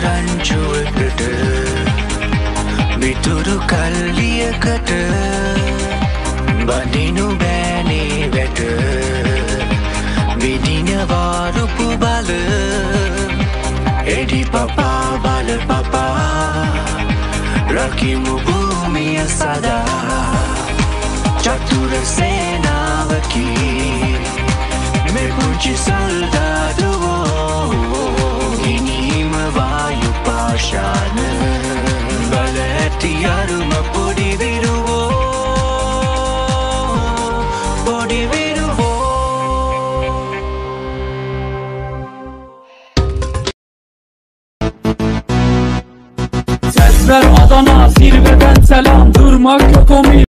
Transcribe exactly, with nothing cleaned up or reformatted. rancukat, bituru kalliyakat, badinu bane vet, vidina varupu bala, edi papa bala papa, rakimu bhumiya sada, chatur senavaki, me puji soldado. Sesler Adana, zirveden selam, durmak yok o